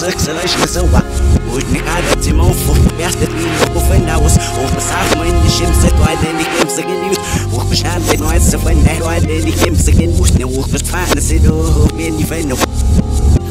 سكس العيش بسوى ودني قاعدة تموفو بيحدث مين وفي الناوس وبصعب من الشمس وعدني كمسك اليوس ومش عندي نوع السفنة وعدني كمسك الموسنة ومش فعنا سلوه بيني فنو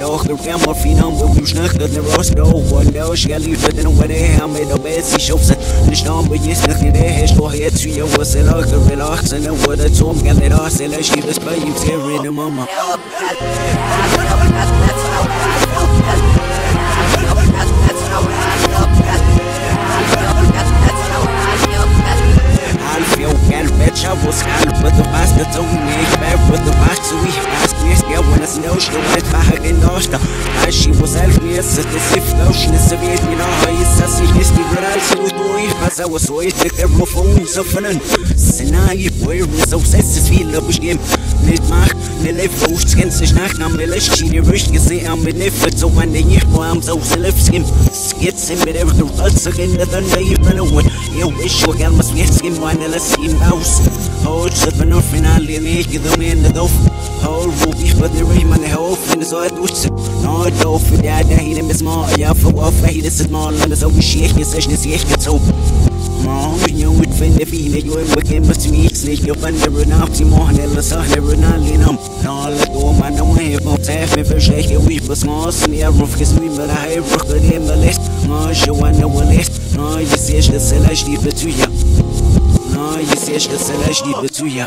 ناخذ الكاميرا في نمبر مش ناخذ الراس لو ولا ايش قال لي بدنا وراه عمله بس يشوفك مش نمبر يسكن ليش وهي تسوي وصلك ريلاكس انا ولا توم قال لي راس لا شيء بس باين سيرين ماما شافوس قلبت باست توني بابت باكسوي اسميس يا وناس نوش لوات فحق الناشطة عشي وسالف ميسة تسيف نوش نسبيت من هاي الساسي يستي برالس ودوي فاسا وسويتك المفهوم سفنن سنايب ويرمز وساسس في لبش جيم نتماخ نلف وش تكنس شناخ نعملش شيني رش كسي عم بنفت سوان نيح وعم زوسلف سكم سكتسم بدرد وقلسك إن ذنبيب من أول يوش وقال مسكت سكم وانا لسكم أوس هول سفنو فينالي ميك ضمن الضوف هول روبي خذ الريم انا هوف انا زاد وشت نار دوف يا دهين بسمع يا فوف هي لسه ما انا زوي شيخ يسجن سيخ كتوب ما يوم تفند فينا يوم بكم بس ميكس ليك يفند نفسي ما انا لا سهل رنالي نم نال دوم انا وين بتعرف بشيء وي بس ما اسمي اعرف اسمي ما هي فقدي مليش ما شو انا وليش ما يسجن سلاش دي بتويا يسيش السلاش دي بتويا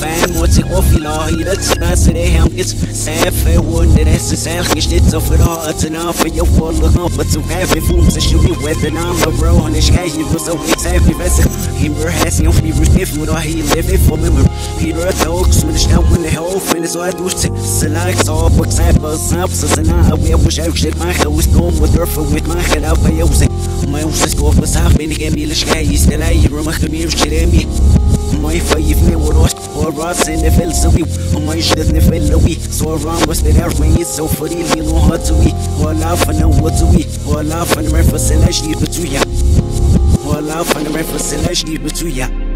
فاهم وتقف لا هي تسمس ليه عم تسافر وندرس سالك شدت صفراء تنافي يا والله بس وقف فوق الشوي وذنا برو انا شايف بسوي سافي بس هيمر حاسس يوفي بكيف وراهي ليف فوق من هيمر توكس من شلون هوف من سواد وش سلاك صوب وكسب نفس انا ابو شايف شد ما خوستهم وترف وتمخل ابا يوزي ما يوزي كوف صاحب بيني جميل شكاي استلاي رمخمي وشرمي ما يفيفني وراس والراس اللي في السوي وما يشدني في اللوي صور رام بس بنعرف مين سوف لي لو هاتوي ولا فن وتوي ولا فن ما فسلاش لي بتويا ولا فن ما فسلاش لي بتويا